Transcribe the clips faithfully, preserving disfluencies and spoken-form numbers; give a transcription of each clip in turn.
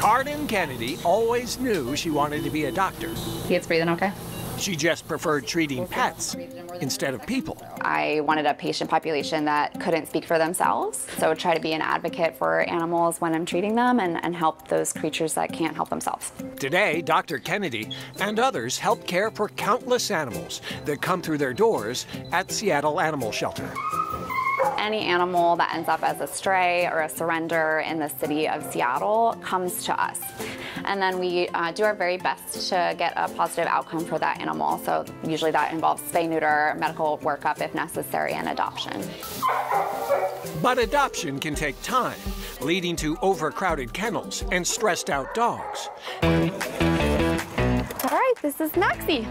Carden Kennedy always knew she wanted to be a doctor. It's breathing okay? She just preferred treating pets instead of people. I wanted a patient population that couldn't speak for themselves, so try to be an advocate for animals when I'm treating them and, and help those creatures that can't help themselves. Today, Doctor Kennedy and others help care for countless animals that come through their doors at Seattle Animal Shelter. Any animal that ends up as a stray or a surrender in the city of Seattle comes to us. And then we uh, do our very best to get a positive outcome for that animal. So usually that involves spay, neuter, medical workup if necessary, and adoption. But adoption can take time, leading to overcrowded kennels and stressed out dogs. All right, this is Maxie.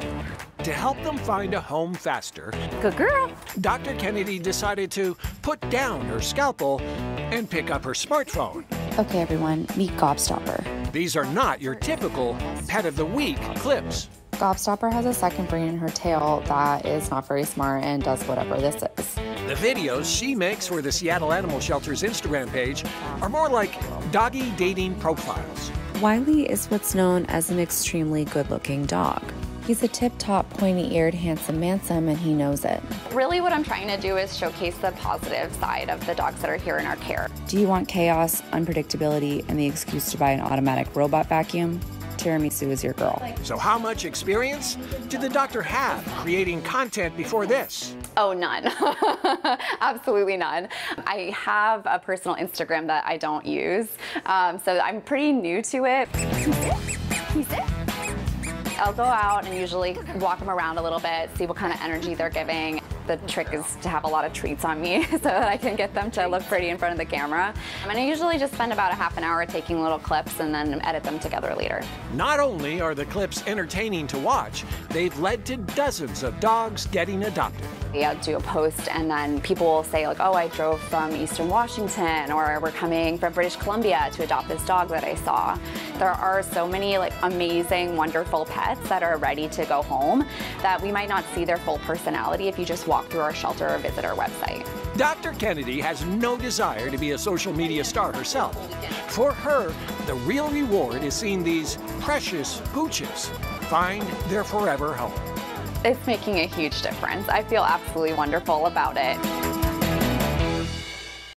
To help them find a home faster, good girl, Doctor Kennedy decided to put down her scalpel and pick up her smartphone. Okay, everyone, meet Gobstopper. These are not your typical pet of the week clips. Gobstopper has a second brain in her tail that is not very smart and does whatever this is. The videos she makes for the Seattle Animal Shelter's Instagram page are more like doggy dating profiles. Wiley is what's known as an extremely good-looking dog. He's a tip-top, pointy-eared, handsome Mansum, and he knows it. Really what I'm trying to do is showcase the positive side of the dogs that are here in our care. Do you want chaos, unpredictability, and the excuse to buy an automatic robot vacuum? Tiramisu is your girl. So how much experience did the doctor have creating content before this? Oh, none. Absolutely none. I have a personal Instagram that I don't use, um, so I'm pretty new to it. He's it. I'll go out and usually walk them around a little bit, see what kind of energy they're giving. The trick is to have a lot of treats on me so that I can get them to look pretty in front of the camera. And I usually just spend about a half an hour taking little clips and then edit them together later. Not only are the clips entertaining to watch, they've led to dozens of dogs getting adopted. Yeah, I'll do a post and then people will say like, oh, I drove from Eastern Washington, or we're coming from British Columbia to adopt this dog that I saw. There are so many like amazing, wonderful pets that are ready to go home that we might not see their full personality if you just walk through our shelter or visit our website. Doctor Kennedy has no desire to be a social media star herself. For her, the real reward is seeing these precious pooches find their forever home. It's making a huge difference. I feel absolutely wonderful about it.